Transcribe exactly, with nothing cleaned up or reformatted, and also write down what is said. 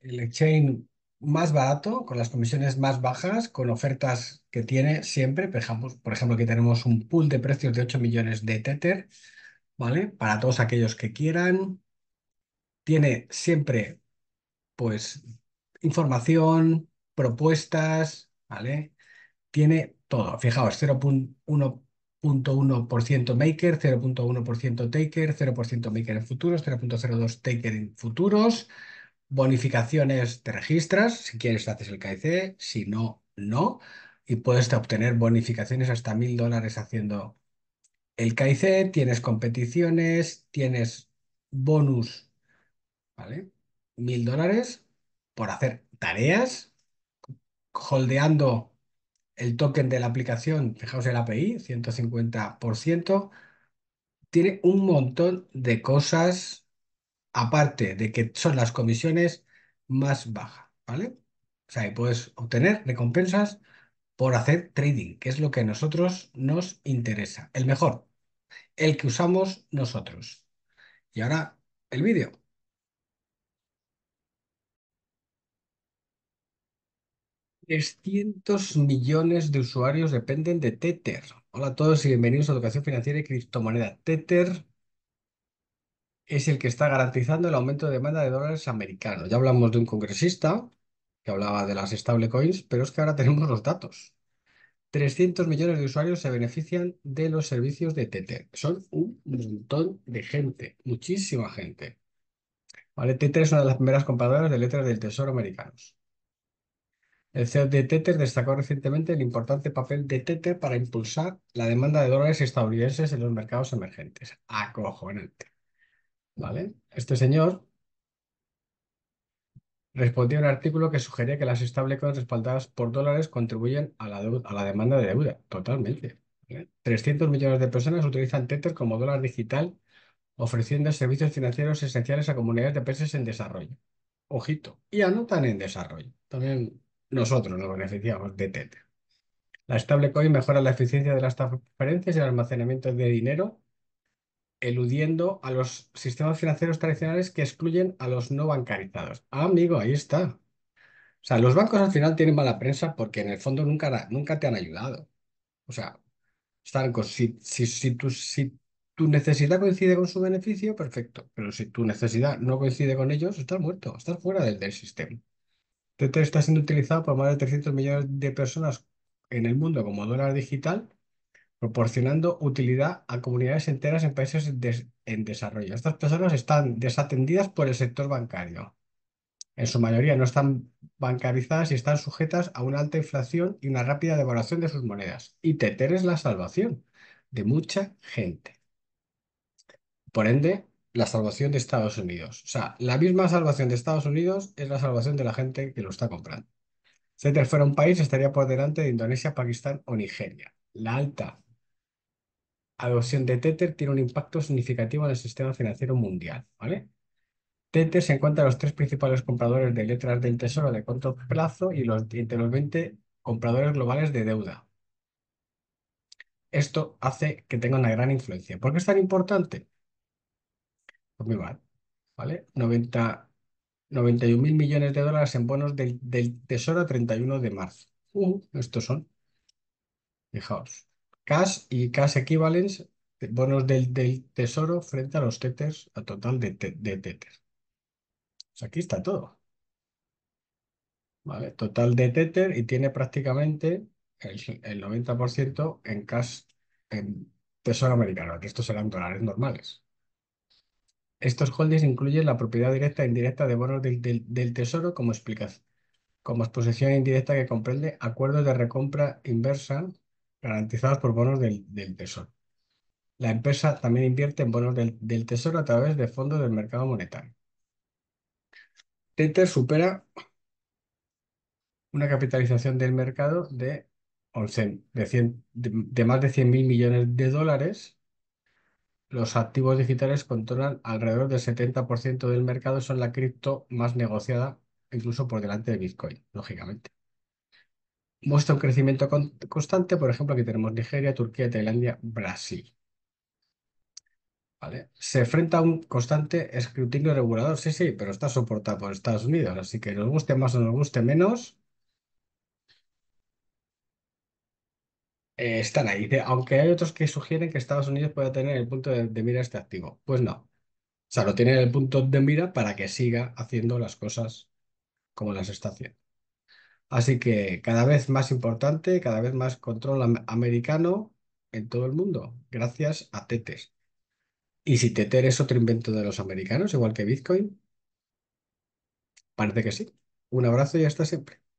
el exchange más barato, con las comisiones más bajas, con ofertas que tiene siempre. Por ejemplo, por ejemplo aquí tenemos un pool de precios de ocho millones de Tether, ¿vale? Para todos aquellos que quieran. Tiene siempre, pues, información, propuestas, ¿vale? Tiene todo. Fijaos, cero punto uno por ciento maker, cero punto uno por ciento taker, cero por ciento maker en futuros, cero punto cero dos por ciento taker en futuros, bonificaciones, te registras, si quieres haces el K Y C, si no, no, y puedes obtener bonificaciones hasta mil dólares haciendo el K Y C, tienes competiciones, tienes bonus, ¿vale? Mil dólares por hacer tareas, holdeando el token de la aplicación, fijaos el A P I, ciento cincuenta por ciento, tiene un montón de cosas, aparte de que son las comisiones más bajas, ¿vale? O sea, y puedes obtener recompensas por hacer trading, que es lo que a nosotros nos interesa. El mejor, el que usamos nosotros. Y ahora, el vídeo. trescientos millones de usuarios dependen de Tether. Hola a todos y bienvenidos a Educación Financiera y Criptomoneda. Tether es el que está garantizando el aumento de demanda de dólares americanos. Ya hablamos de un congresista que hablaba de las stablecoins, pero es que ahora tenemos los datos. trescientos millones de usuarios se benefician de los servicios de Tether. Son un montón de gente, muchísima gente. Vale, Tether es una de las primeras compradoras de letras del Tesoro americanos. El C E O de Tether destacó recientemente el importante papel de Tether para impulsar la demanda de dólares estadounidenses en los mercados emergentes. Acojonante. ¿Vale? Este señor respondió a un artículo que sugería que las stablecoins respaldadas por dólares contribuyen a la, a la demanda de deuda. Totalmente. ¿Vale? trescientos millones de personas utilizan Tether como dólar digital, ofreciendo servicios financieros esenciales a comunidades de países en desarrollo. Ojito. Y anotan en desarrollo. También. Nosotros nos beneficiamos de Tether. La stablecoin mejora la eficiencia de las transferencias y el almacenamiento de dinero, eludiendo a los sistemas financieros tradicionales que excluyen a los no bancarizados. Ah, amigo, ahí está. O sea, los bancos al final tienen mala prensa porque en el fondo nunca, nunca te han ayudado. O sea, están con, si, si, si, tu, si tu necesidad coincide con su beneficio, perfecto. Pero si tu necesidad no coincide con ellos, estás muerto, estás fuera del, del sistema. Tether está siendo utilizado por más de trescientos millones de personas en el mundo como dólar digital, proporcionando utilidad a comunidades enteras en países des en desarrollo. Estas personas están desatendidas por el sector bancario. En su mayoría no están bancarizadas y están sujetas a una alta inflación y una rápida devaluación de sus monedas. Y Tether es la salvación de mucha gente. Por ende, la salvación de Estados Unidos. O sea, la misma salvación de Estados Unidos es la salvación de la gente que lo está comprando. Si Tether fuera un país, estaría por delante de Indonesia, Pakistán o Nigeria. La alta adopción de Tether tiene un impacto significativo en el sistema financiero mundial, ¿vale? Tether se encuentra en los tres principales compradores de letras del Tesoro de corto plazo y los, entre los veinte compradores globales de deuda. Esto hace que tenga una gran influencia. ¿Por qué es tan importante? Muy mal, ¿vale? noventa, noventa y un mil millones de dólares en bonos del, del Tesoro treinta y uno de marzo. Uh, estos son, fijaos, cash y cash equivalents, bonos del, del Tesoro frente a los Tethers, a total de, te, de Tether. O sea, aquí está todo. ¿Vale? Total de Tether y tiene prácticamente el, el noventa por ciento en cash, en Tesoro americano, que estos serán dólares normales. Estos holdings incluyen la propiedad directa e indirecta de bonos del, del, del Tesoro, como explicas, como exposición indirecta que comprende acuerdos de recompra inversa garantizados por bonos del, del Tesoro. La empresa también invierte en bonos del, del Tesoro a través de fondos del mercado monetario. Tether supera una capitalización del mercado de, once, de, cien, de, de más de cien mil millones de dólares. Los activos digitales controlan alrededor del setenta por ciento del mercado, son la cripto más negociada, incluso por delante de Bitcoin, lógicamente. Muestra un crecimiento con constante, por ejemplo, aquí tenemos Nigeria, Turquía, Tailandia, Brasil. ¿vale? Se enfrenta a un constante escrutinio regulador, sí, sí, pero está soportado por Estados Unidos, así que nos guste más o nos guste menos, eh, están ahí. Dice, aunque hay otros que sugieren que Estados Unidos pueda tener el punto de, de mira este activo. Pues no. O sea, lo tiene en el punto de mira para que siga haciendo las cosas como las está haciendo. Así que cada vez más importante, cada vez más control am- americano en todo el mundo, gracias a Tether. Y si Tether es otro invento de los americanos, igual que Bitcoin, parece que sí. Un abrazo y hasta siempre.